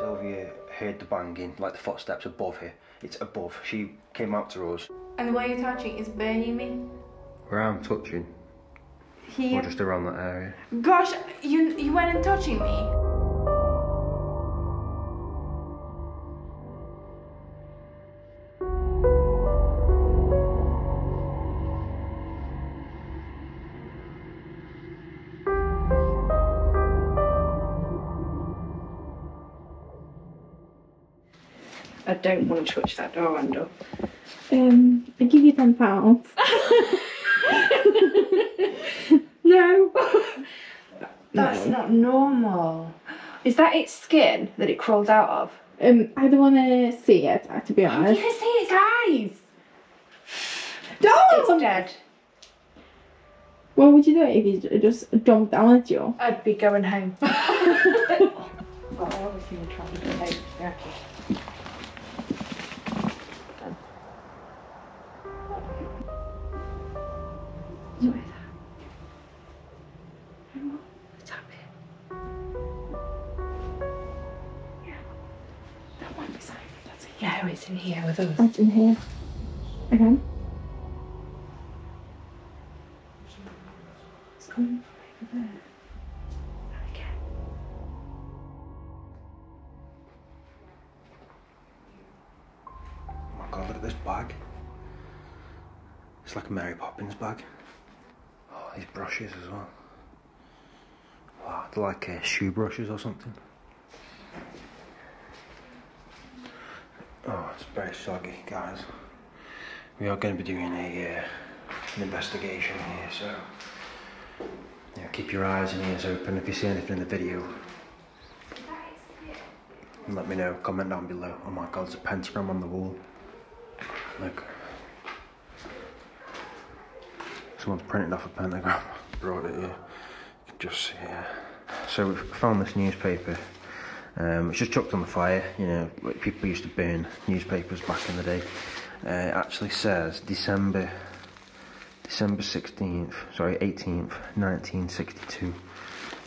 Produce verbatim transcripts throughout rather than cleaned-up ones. Sylwia heard the banging, like the footsteps above her. It's above. She came out to us. And the way you're touching is burning me. Where I'm touching? Here? Or just around that area? Gosh, you, you weren't touching me. I don't want to touch that door handle. Um, I give you ten pounds. No. That's no. Not normal. Is that its skin that it crawled out of? Um, I don't want to see it, to be honest. You can see its eyes. Don't! It's dead. What would you do if you just jumped down at you? I'd be going home. Well, I always seem to try to go home. Yeah. Where is that? No more. It's up here. Yeah. That one beside me. That's it. Yeah, it's in here with us. It's in here. Okay. It's coming from over there. Not again. Oh my god, look at this bag. It's like a Mary Poppins bag. These brushes as well. Wow, they're like uh, shoe brushes or something. Oh, it's very soggy, guys. We are going to be doing a uh, an investigation here, so yeah, keep your eyes and ears open if you see anything in the video. And let me know. Comment down below. Oh my God, there's a pentagram on the wall. Look. Someone's printed off a pentagram, brought it here. You can just see it. So we found this newspaper. Um, it's just chucked on the fire. You know, like people used to burn newspapers back in the day. Uh, it actually says December, December sixteenth, sorry, eighteenth, nineteen sixty-two,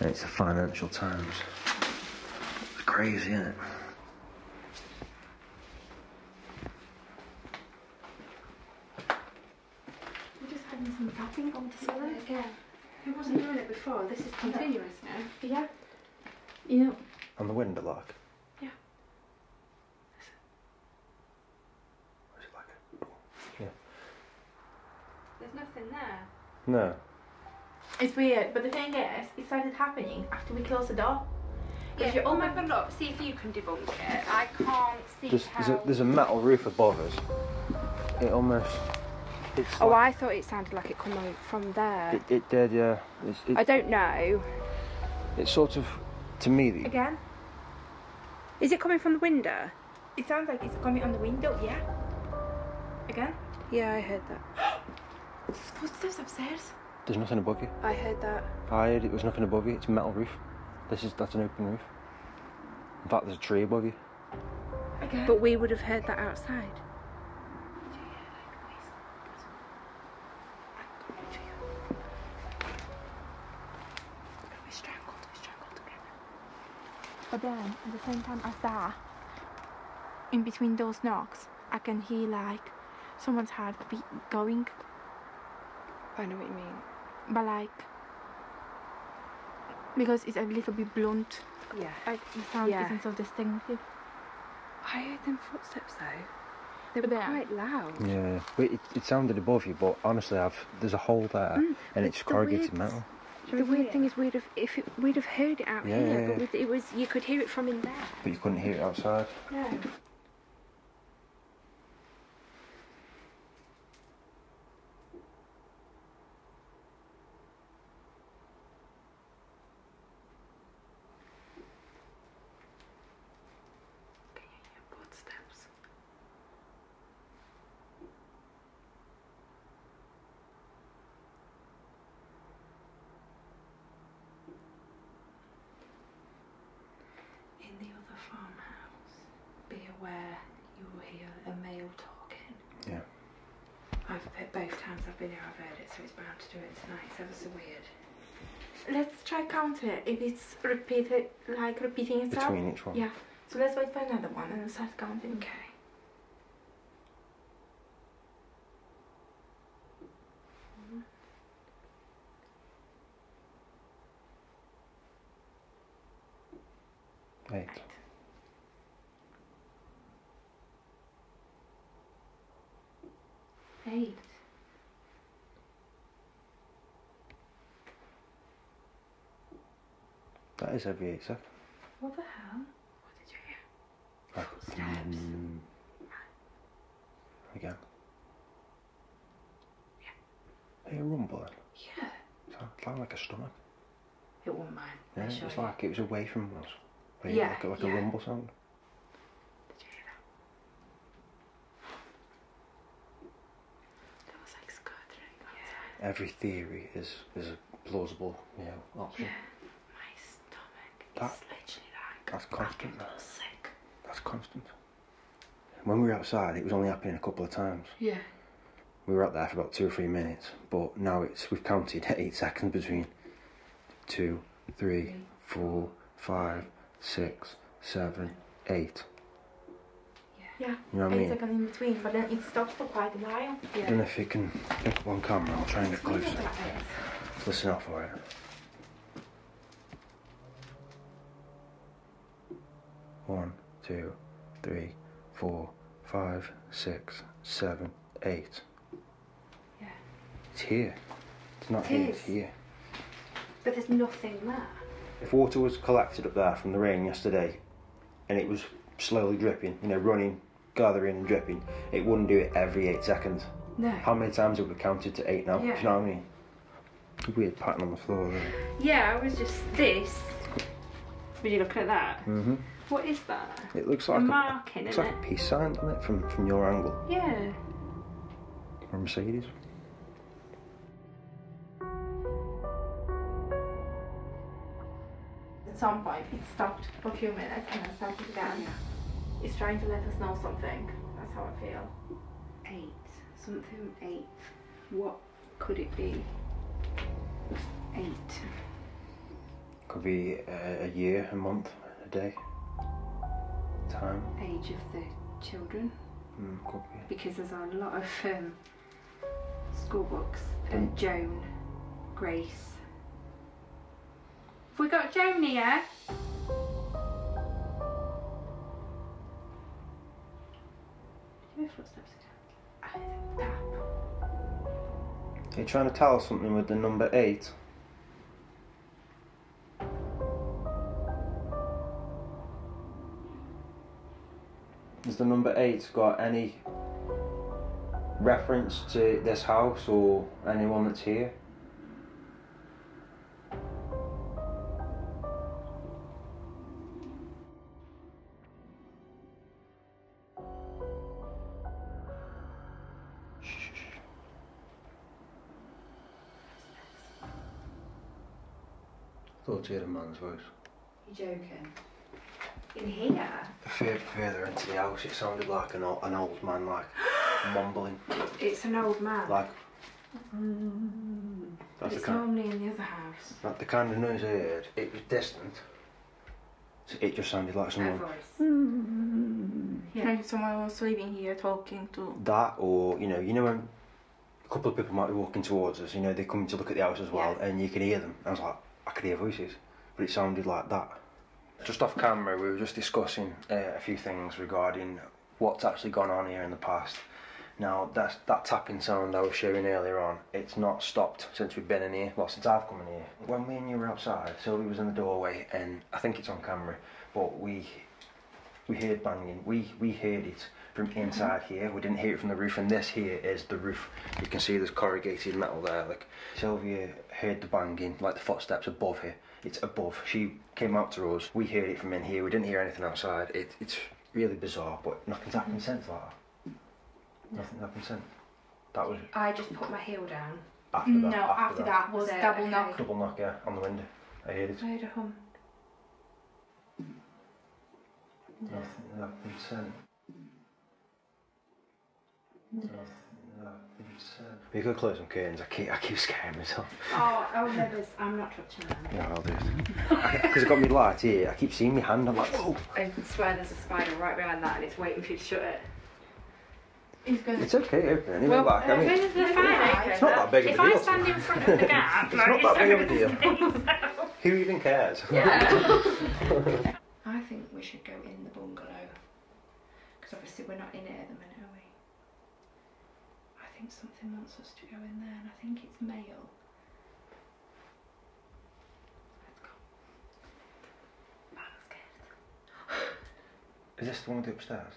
and it's the Financial Times. It's crazy, isn't it? Tapping on the ceiling again. Who wasn't doing it before? This is continuous now. Yeah. Yeah. On the window lock. Yeah. Is it like a... Yeah. There's nothing there. No. It's weird, but the thing is, it started happening after we closed the door. Yeah. You're all my phone up. See if you can debunk it. I can't see there's, how. There's a, there's a metal roof above us. It almost. Like, oh, I thought it sounded like it come from there. It, it did, yeah. It's, it, I don't know. It's sort of, to me... The, Again? Is it coming from the window? It sounds like it's coming on the window, yeah. Again? Yeah, I heard that. There's footsteps upstairs. There's nothing above you. I heard that. I heard it was nothing above you. It's a metal roof. This is That's an open roof. In fact, there's a tree above you. Again? But we would have heard that outside. But then, at the same time as that, in between those knocks, I can hear like someone's heartbeat going. I know what you mean. But like, because it's a little bit blunt. Yeah. Like, the sound yeah. isn't so distinctive. I heard them footsteps though. They were yeah. quite loud. Yeah. It, it sounded above you, but honestly, I've there's a hole there, mm, and it's, it's corrugated metal. The weird thing is, we'd have if it, we'd have heard it out yeah, here, yeah, yeah. but it was you could hear it from in there. But you couldn't hear it outside. No. Can you hear footsteps? Both times I've been here, I've heard it, so it's bound to do it tonight. It's ever so weird. Let's try counting it. If it's repeated, like repeating itself. Between each one. Yeah. So let's wait for another one and start counting. Okay. Eight. Eight. Eight. That is every eight, sir. What the hell? What did you hear? Right. Footsteps. Mm. Right. Again. Yeah. Hey, a rumbling. Yeah. It sounded like a stomach. It wasn't mine. Yeah, it was like it was away from us. Like, yeah. Like, like yeah. a rumble sound. Every theory is is a plausible, you know, option. Yeah, my stomach that, is literally like that's constant. That. Sick. That's constant. When we were outside, it was only happening a couple of times. Yeah. We were out there for about two or three minutes, but now it's we've counted eight seconds between two, three, three four, five, six, seven, eight. Yeah, you know what eight I mean? Seconds in between, but then it stops for quite a while. Yeah. I don't know if it can pick up on camera, I'll try and get closer. Listen out for it. One, two, three, four, five, six, seven, eight. Yeah. It's here. It's not it here, is. It's here. But there's nothing there. If water was collected up there from the rain yesterday, and it was slowly dripping, you know, running, gathering and dripping, it wouldn't do it every eight seconds. No. How many times have we counted to eight now? Yeah. Do you know what I mean? Weird pattern on the floor, really. Yeah, I was just this. Would you look at that? Mm-hmm. What is that? It looks like a, a marking, isn't it? It's like a peace sign, doesn't it, from, from your angle? Yeah. Or Mercedes. At some point it stopped for a few minutes and then started again. Yeah. It's trying to let us know something. That's how I feel. Eight. Something eight. What could it be? Eight. Could be a, a year, a month, a day. Time. Age of the children. Mm, could be. Because there's a lot of um, school books. And um, Joan, Grace. Have we got Joan here? Did you hear footsteps again? I tap. Are you trying to tell us something with the number eight? Has the number eight got any reference to this house or anyone that's here? Thought you heard a man's voice. You're joking. In here? Further, further into the house, it sounded like an old, an old man, like mumbling. It's an old man. Like. Mm. That's it's normally in the other house. Like the kind of noise I heard. It was distant. So it just sounded like someone. A voice. Mm. Yeah. Like someone was sleeping here, talking to. That, or you know, you know when a couple of people might be walking towards us. You know, they come to look at the house as well, yeah. And you can hear them. I was like. I could hear voices, but it sounded like that. Just off camera, we were just discussing uh, a few things regarding what's actually gone on here in the past. Now, that's, that tapping sound I was showing earlier on, it's not stopped since we've been in here. Well, since I've come in here. When me and you were outside, Sylvia was in the doorway, and I think it's on camera, but we we heard banging. We, we heard it from inside here. We didn't hear it from the roof, and this here is the roof. You can see there's corrugated metal there. Like Sylvia heard the banging, like the footsteps above her. It's above. She came out to us. We heard it from in here. We didn't hear anything outside. It, it's really bizarre, but nothing's happened since that. Nothing's happened since. That was. I just put my heel down. After that, no, after, after that, that was a double knock. Double knock, yeah, on the window. I heard it. I heard a hum. Nothing's happened since. No. No. We could close some curtains. I keep, I keep scaring myself. Oh, oh no, there's, I'm not touching that. No, I'll do it. Because I've got my light here, I keep seeing my hand, I'm like, whoa! I swear there's a spider right behind that and it's waiting for you to shut it. He's going to... It's okay open anyway, well, like, I mean... It's, fine, yeah, it's not that big of a deal. If I stand in front of the gap... it's not that big of a deal. Who even cares? Yeah. I think we should go in the bungalow. Because obviously we're not in it at the minute, are we? I think something wants us to go in there, and I think it's male. Let's go. Man, I'm scared. Is this the one with the upstairs?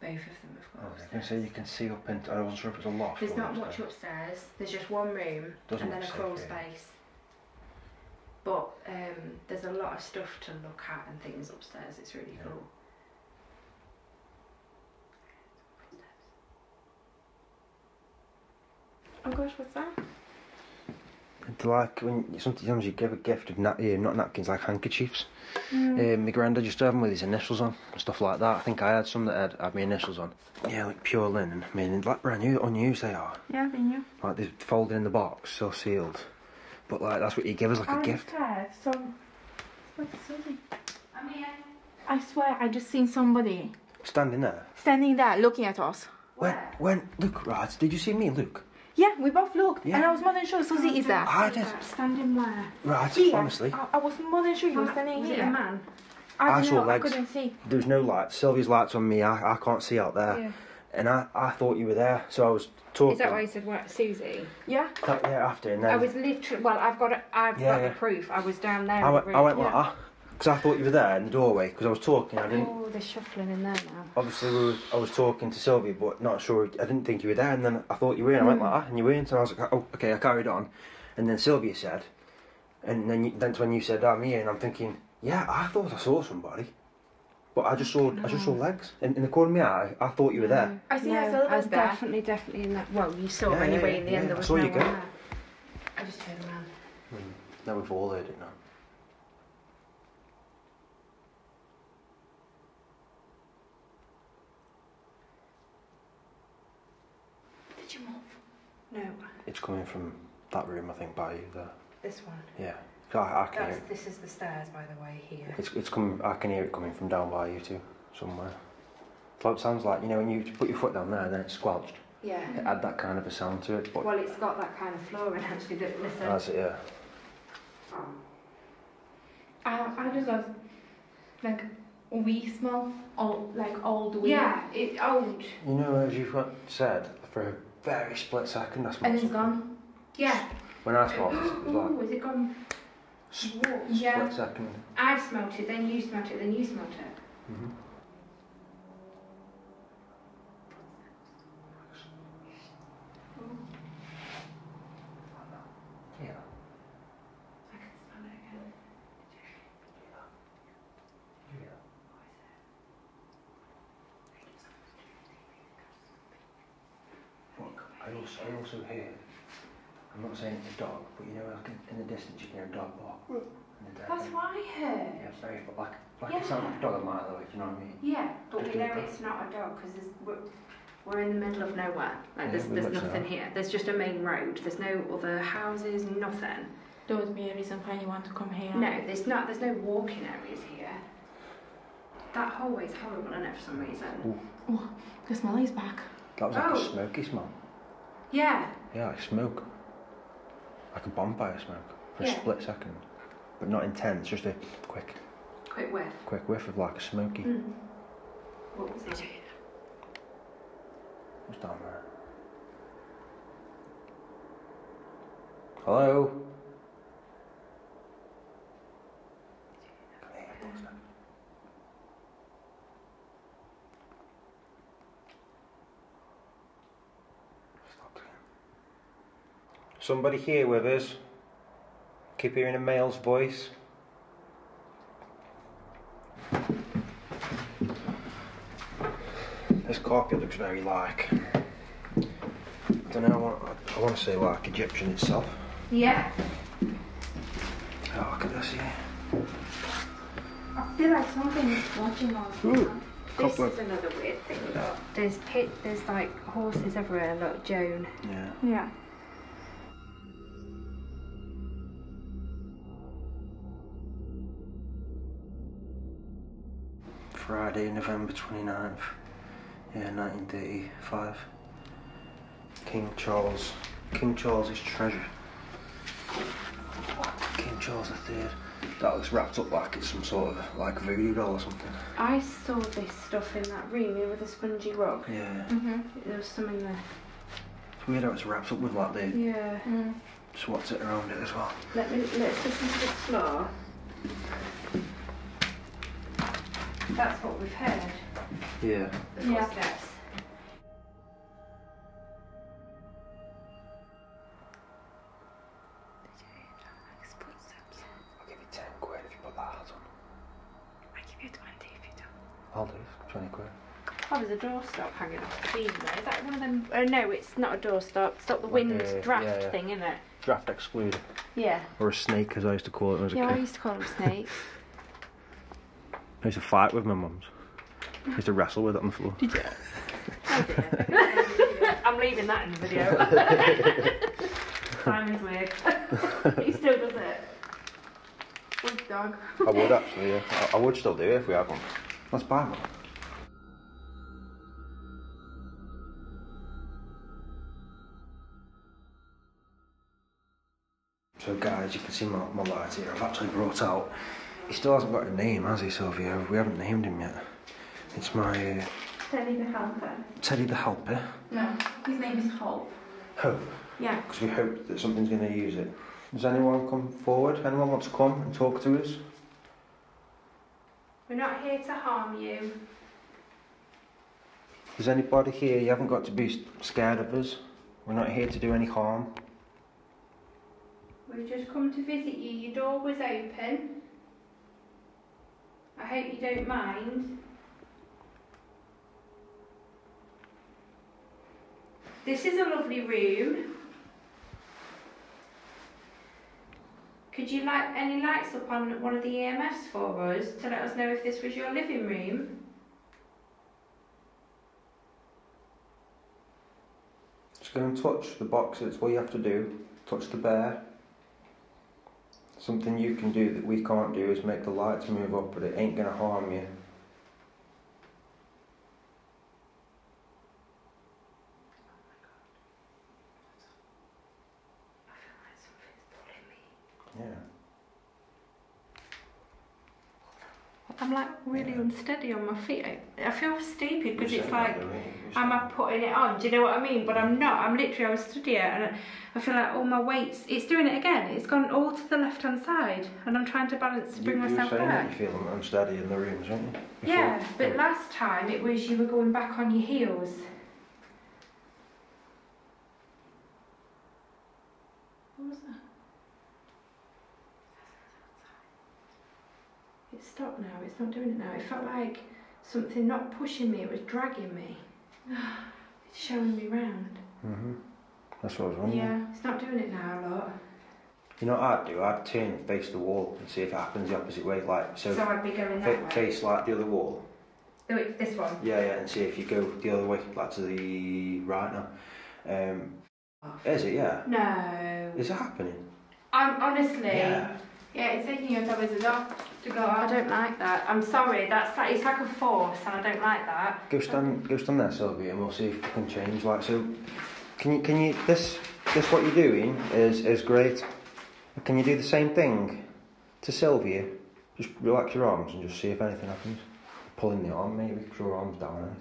Both of them, of course. Oh, I can say you can see up into. I wasn't sure if it's a loft. There's not upstairs. Much upstairs. There's just one room Doesn't and then a crawl safe, space. Yeah. But um, there's a lot of stuff to look at and things upstairs. It's really yeah. cool. Oh gosh, what's that? It's like when sometimes you give a gift of nap uh, not napkins, like handkerchiefs. Mm. Um, my granddad used to have them with his initials on and stuff like that. I think I had some that had, had my initials on. Yeah, like pure linen. I mean, like brand new, unused they are. Yeah, they new. Like they're folded in the box, so sealed. But like that's what you give us, like I'm a gift. Scared, so... What's Suzy? I'm here. I swear, I just seen somebody. Standing there? Standing there, looking at us. Where? When? When? Luke, right, did you see me, Luke? Yeah, we both looked, yeah. and I was more than sure Suzy oh, is there. I did. Standing where? Right, here. honestly. I, I was more than sure you were standing was here. A man? I, I saw know, legs. I couldn't see. There was no lights. Sylvia's lights on me. I, I can't see out there. Yeah. And I, I thought you were there, so I was talking. Is that why you said what, Suzy? Yeah. That, yeah, after and then. I was literally. Well, I've got. A, I've yeah, got yeah. the proof. I was down there. I went, in the I went yeah. like that because I thought you were there in the doorway because I was talking. I didn't. Oh, they're shuffling in there now. Obviously, we were, I was talking to Sylvia, but not sure. I didn't think you were there, and then I thought you were in. I mm. went like that, and you were in. So I was like, oh, okay. I carried on, and then Sylvia said, and then you, that's when you said, I'm here, and I'm thinking, yeah, I thought I saw somebody, but I just saw, no. I just saw legs, and in the corner of my eye, I thought you were there. I see. No, I, I was there. definitely, definitely in that. Well, you saw yeah, anyway. Yeah, in the yeah, end, there was no one there. I just turned around. Mm. Now we've all heard it now. No. It's coming from that room, I think, by you there. This one? Yeah. I, I can That's, hear it. This is the stairs, by the way, here. It's, it's coming, I can hear it coming from down by you two, somewhere. It sounds like, you know, when you put your foot down there, then it's squelched. Yeah. It had that kind of a sound to it. But well, it's got that kind of flooring, actually, that listen. That's it, yeah. I, I just love, like, wee smell, old, like old wee. Yeah, it's old. You know, as you've said, for very split second, that's my And it's gone. Yeah. When I smelled it, it was like... Ooh, is it gone? Sp yeah. Split second. I've smelt it, then you smelt it, then you smelt it. Mm-hmm. Yeah. I can smell it again. Yeah. I also, I also hear, I'm not saying it's a dog, but you know, like in, in the distance you can hear a dog bark. Mm. That's what I heard. Yeah, it's very, like, like yeah. it sounds like a dog a mile away, do you know what I mean? Yeah, but just we know it's not a dog because we're, we're in the middle of nowhere. Like, there's, yeah, there's nothing so. here. There's just a main road. There's no other houses, nothing. There would be a reason for anyone to come here. No, there's not. There's no walking areas here. That hallway is horrible, isn't it, for some reason? Ooh. Ooh, the smell is back. That was like oh. a smoky smell. Yeah. Yeah, like smoke. Like a bonfire smoke for yeah. a split second. But not intense, just a quick... Quick whiff. Quick whiff of like a smoky... Mm. What was that? What's down there? Hello? Somebody here with us. Keep hearing a male's voice. This carpet looks very like, I don't know, I want, I want to say like Egyptian itself. Yeah. Oh, look at this here. I feel like something is watching us. This is another weird thing. Look, there's pit. There's like horses everywhere. Look, Joan. Yeah. Yeah. Friday, November twenty-ninth, yeah, nineteen thirty-five. King Charles. King Charles's treasure. King Charles the Third. That looks wrapped up like it's some sort of like voodoo doll or something. I saw this stuff in that room with a spongy rug. Yeah. Mhm. There was some in there. It's weird how it's wrapped up with like the. Yeah. Mm. Swats it around it as well. Let me. Let's listen to the floor. That's what we've heard. Yeah. The yeah. footsteps. I'll give you ten quid if you put that hat on. I'll give you twenty if you don't. I'll do twenty quid. Oh, there's a doorstop hanging off the beam there. Is that one of them? Oh no, it's not a doorstop. It's not the like wind a, draft yeah, yeah. thing, isn't it? Draft excluder. Yeah. Or a snake, as I used to call it when I was yeah, a kid. Yeah, I used to call them snakes. I used to fight with my mum's. I used to wrestle with it on the floor. Did you? I'm leaving that in the video. Time is weird. He still does it. With dog. I would actually, yeah. I, I would still do it if we had one. Let's buy one. So guys, you can see my, my light here. I've actually brought out. He still hasn't got a name, has he, Sylvia? We haven't named him yet. It's my... Uh, Teddy the Helper. Teddy the Helper? No, his name is Hope. Hope? Yeah. Because we hope that something's going to use it. Does anyone come forward? Anyone want to come and talk to us? We're not here to harm you. Is anybody here? You haven't got to be scared of us. We're not here to do any harm. We've just come to visit you. Your door was open. I hope you don't mind. This is a lovely room. Could you light any lights up on one of the E M Fs for us to let us know if this was your living room? Just go and touch the box. That's what you have to do. Touch the bear. Something you can do that we can't do is make the lights move up, but it ain't going to harm you. Oh my God. I feel like something's pulling me. Yeah. I'm like really yeah. unsteady on my feet. I feel stupid because it's like, am I putting it on? Do you know what I mean? But I'm not. I'm literally, I stood here and I, I feel like all my weight's, it's doing it again. It's gone all to the left hand side and I'm trying to balance to bring you, myself back. You're feeling unsteady in the rooms, aren't you? Before. Yeah, but last time it was you were going back on your heels. What was that? It's stopped now, it's not doing it now. It felt like something not pushing me, it was dragging me. It's showing me round. Mm-hmm. That's what I was wondering. Yeah, it's not doing it now, look. You know what I'd do? I'd turn and face the wall and see if it happens the opposite way. Like So, so I'd be going that way? Face like the other wall. Oh, this one? Yeah, yeah, and see if you go the other way, like to the right now. Um, oh, is it, yeah? No. Is it happening? I'm honestly... Yeah. Yeah, it's taking your toes off to go out. I don't like that. I'm sorry, that's like, it's like a force and I don't like that. Go stand, go stand there, Sylvia, and we'll see if we can change. Like, so... Can you, can you, this, this what you're doing is, is great. Can you do the same thing to Sylvia? Just relax your arms and just see if anything happens. Pulling the arm, maybe, because your arm's down on it.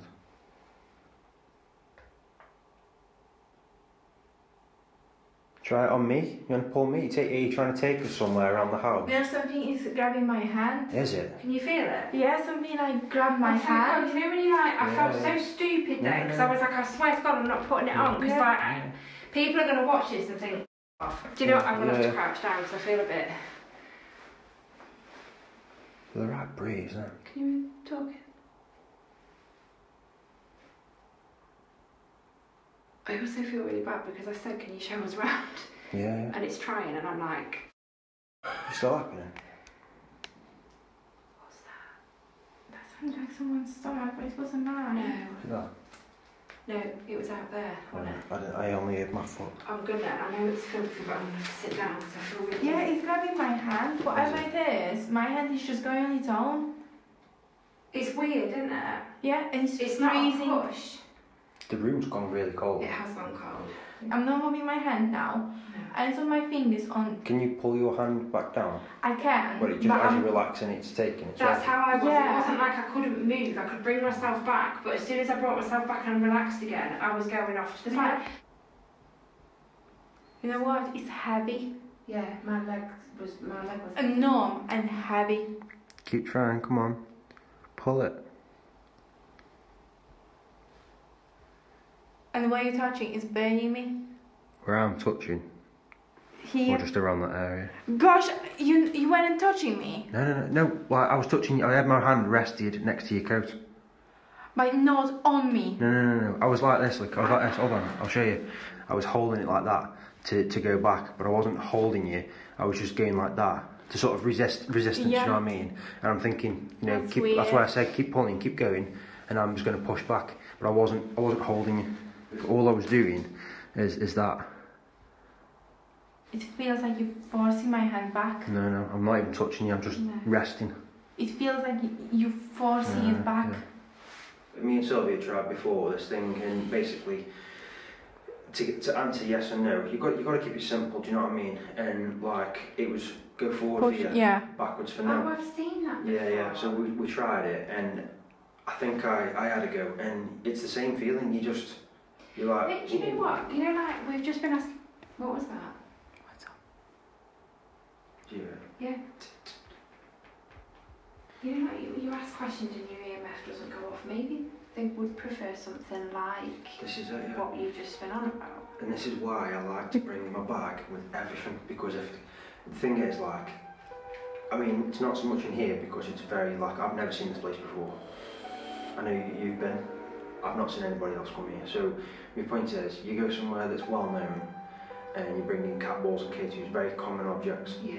Try it on me. You want to pull me? Take, are you trying to take us somewhere around the house? There's something is grabbing my hand. Is it? Can you feel it? Yeah, something like grabbed my hand. You know when you like, I yeah. felt so stupid there because yeah. I was like, I swear to God, I'm not putting it on because yeah. like I, people are gonna watch this and think, off. Do you know what? I'm gonna yeah. have to crouch down because I feel a bit. The right breeze, isn't it? Can you talk it? I also feel really bad because I said, can you show us round? Yeah, yeah. And it's trying, and I'm like. It's still happening. What's that? That's Sounds like someone's starved, but it wasn't mine. No. That? No, it was out there, wasn't oh, it? I, I only hit my foot. I'm gonna, I know it's filthy, but I'm gonna sit down because I feel really. Yeah, it's grabbing my hand. Whatever it is, my hand is just going on its own. It's weird, isn't it? Yeah, and it's, it's not a push. The room's gone really cold. It has gone cold. I'm not moving my hand now. No. And it's on my fingers on... Can you pull your hand back down? I can. But it just, but as I'm... you relax and it's taking its That's right. how I was. Yeah. It wasn't like I couldn't move. I could bring myself back. But as soon as I brought myself back and relaxed again, I was going off to the side. Like... You know what? It's heavy. Yeah, my leg was... My leg was... And numb and heavy. Keep trying, come on. Pull it. And the way you're touching is burning me. Where I'm touching? Here. Or just around that area. Gosh, you you weren't touching me. No, no, no, no. Like I was touching you. I had my hand rested next to your coat. But not on me. No, no, no, no. I was like this. Look, I was like this. Hold on, I'll show you. I was holding it like that to to go back, but I wasn't holding you. I was just going like that to sort of resist resistance. Yeah. You know what I mean? And I'm thinking, you know, that's, keep, that's why I said keep pulling, keep going, and I'm just going to push back. But I wasn't. I wasn't holding you. All I was doing is is that. It feels like you're forcing my hand back. No, no, I'm not even touching you. I'm just no. resting. It feels like you're forcing uh, it back. Yeah. Me and Sylwia tried before this thing, and basically to to answer yes and no, you got you got to keep it simple. Do you know what I mean? And like it was go forward Push, for you, yeah. backwards for no. Oh, I've seen that before. Yeah, yeah. So we we tried it, and I think I I had a go, and it's the same feeling. You just. You're like, do you know what? You know, like, we've just been asked. What was that? What's up? Do you know? Yeah. You know, like, you, you ask questions and your E M F doesn't go off. Maybe they would prefer something like this is a, yeah. what you've just been on about. And this is why I like to bring my bag with everything. Because if the thing is, like, I mean, it's not so much in here because it's very, like, I've never seen this place before. I know you've been. I've not seen anybody else come here, so my point is, you go somewhere that's well known and you bring in cat balls and K twos, very common objects. Yeah.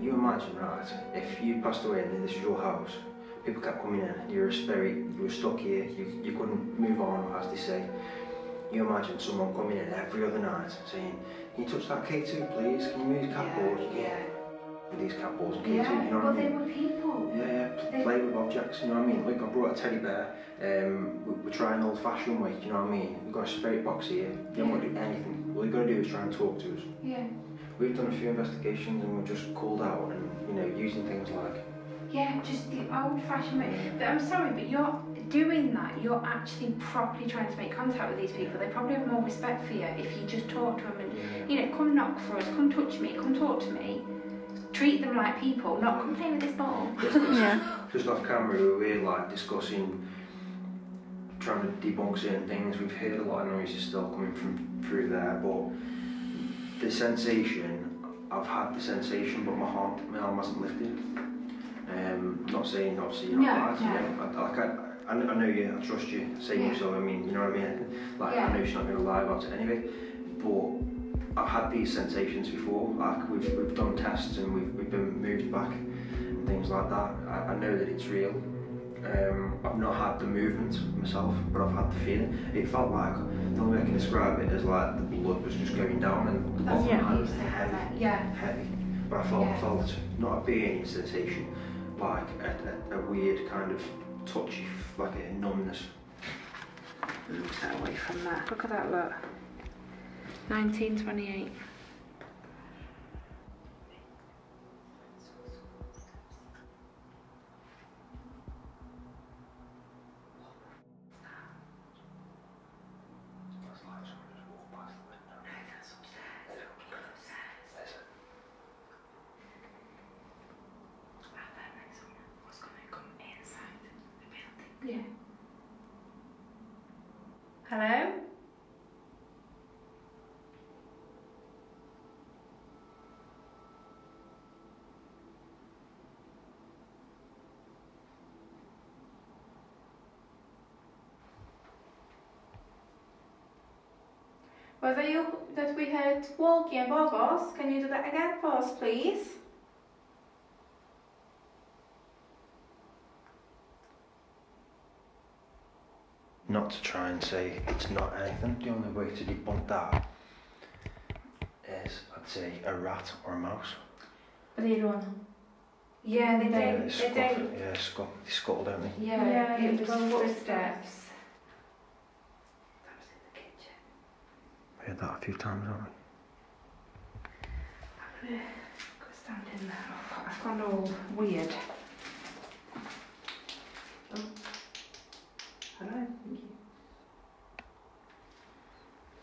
You imagine, right, if you passed away and this is your house, people kept coming in, you're a spirit, you were stuck here, you, you couldn't move on, as they say. You imagine someone coming in every other night saying, can you touch that K two please, can you move cat yeah, balls? You yeah. These cat balls and K two, yeah, you know what well I mean? Well, they were people. Yeah, yeah, they... play with objects, you know what I mean? Look, I brought a teddy bear, um, we, we're trying old fashioned way, you know what I mean? We've got a spirit box here, you yeah. don't want to do anything. All you've got to do is try and talk to us. Yeah. We've done a few investigations and we're just called out and, you know, using things like... Yeah, just the old fashioned way. But I'm sorry, but you're doing that, you're actually properly trying to make contact with these people. They probably have more respect for you if you just talk to them and, yeah. you know, come knock for us, come touch me, come talk to me. Treat them like people, not complain with this ball. Just, yeah. just off camera, we were like discussing, trying to debunk certain things. We've heard a lot of noises still coming from through there, but the sensation, I've had the sensation, but my hand, my arm hasn't lifted. Um, not saying obviously you're not bad. Yeah, yeah. I, like I, I know you, I trust you. Saying yeah. so, I mean, you know what I mean. Like yeah. I know she's not going to lie about it anyway, but. I've had these sensations before, like we've, we've done tests and we've, we've been moved back and things like that. I, I know that it's real. Um, I've not had the movement myself, but I've had the feeling. It felt like, the only way I can describe it is like the blood was just going down and the bottom yeah, was heavy, heavy, yeah. heavy. But I felt, yeah. I felt not a burning sensation, like a, a, a weird kind of touchy, like a numbness. Looks that away from that. Look at that, look. nineteen twenty-eight. Was it you that we heard walking above us? Can you do that again for us, please? not to try and say it's not anything. The only way to debunk that is, I'd say, a rat or a mouse. But they run. Yeah, they don't. They don't. Yeah, they, yeah, scuffle, they scuttle, don't they? Yeah, yeah, it, it was footsteps. Steps. That was in the kitchen. We had that a few times, haven't we? I'm gonna go stand in there. I've gone all weird. Oh. Hello, thank you.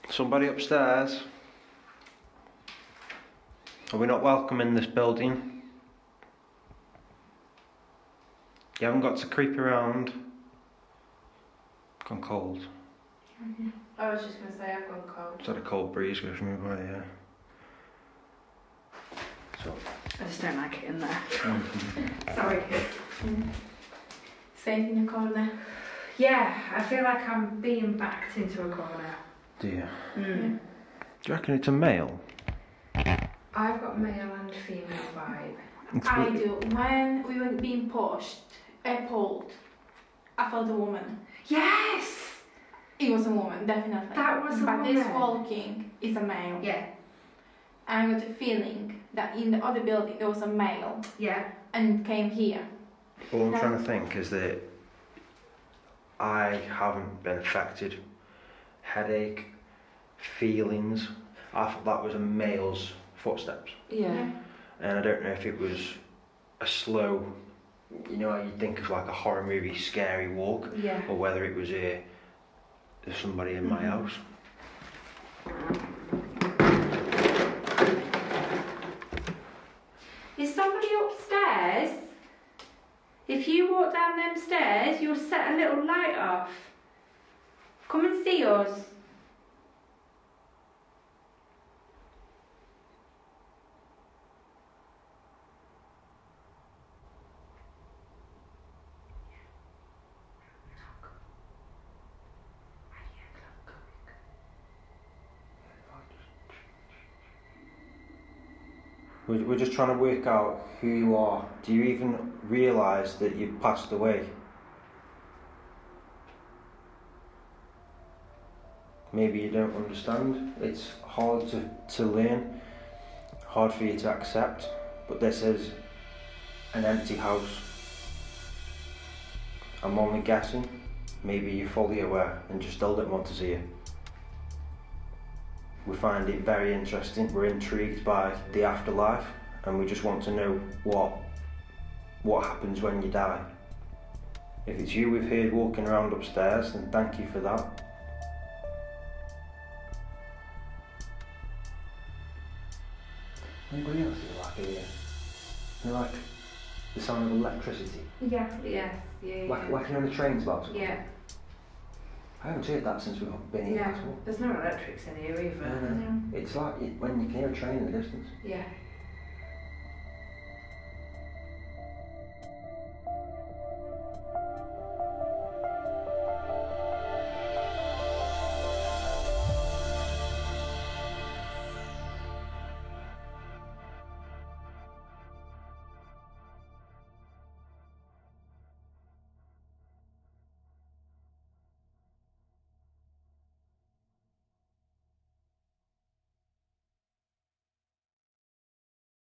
Somebody upstairs? Are we not welcome in this building? You haven't got to creep around. I've gone cold. Mm-hmm. I was just going to say I've gone cold. It's had a cold breeze with me by, yeah. So. I just don't like it in there. Mm-hmm. Sorry. Mm-hmm. Staying in a corner. Yeah, I feel like I'm being backed into a corner. Do you? Mm. Do you reckon it's a male? I've got male and female vibe. It's I weird. do. When we were being pushed, uh, pulled, I felt a woman. Yes! It was a woman, definitely. That was but a woman. But this walking is a male. Yeah. And I got the feeling that in the other building there was a male. Yeah. And came here. All I'm That's trying to think is that I haven't been affected. Headache, feelings. I thought that was a male's footsteps. Yeah. yeah. And I don't know if it was a slow, you know, you think of like a horror movie, scary walk, yeah. or whether it was a, there's somebody in my house. Is somebody upstairs? If you walk down them stairs, you'll set a little light off. Come and see us. We're just trying to work out who you are. Do you even realise that you've passed away? Maybe you don't understand. It's hard to, to learn, hard for you to accept, but this is an empty house. I'm only guessing. Maybe you're fully aware and just still don't want to see it. We find it very interesting. We're intrigued by the afterlife, and we just want to know what what happens when you die. If it's you we've heard walking around upstairs, then thank you for that. Anybody else you like here? You like the sound of electricity? Yeah, yes, yeah, yeah. Like working on the trains, lads? Yeah. I haven't heard that since we've been here. Yeah, there's no electrics in here either. No, no. No. It's like when you can hear a train in the distance. Yeah.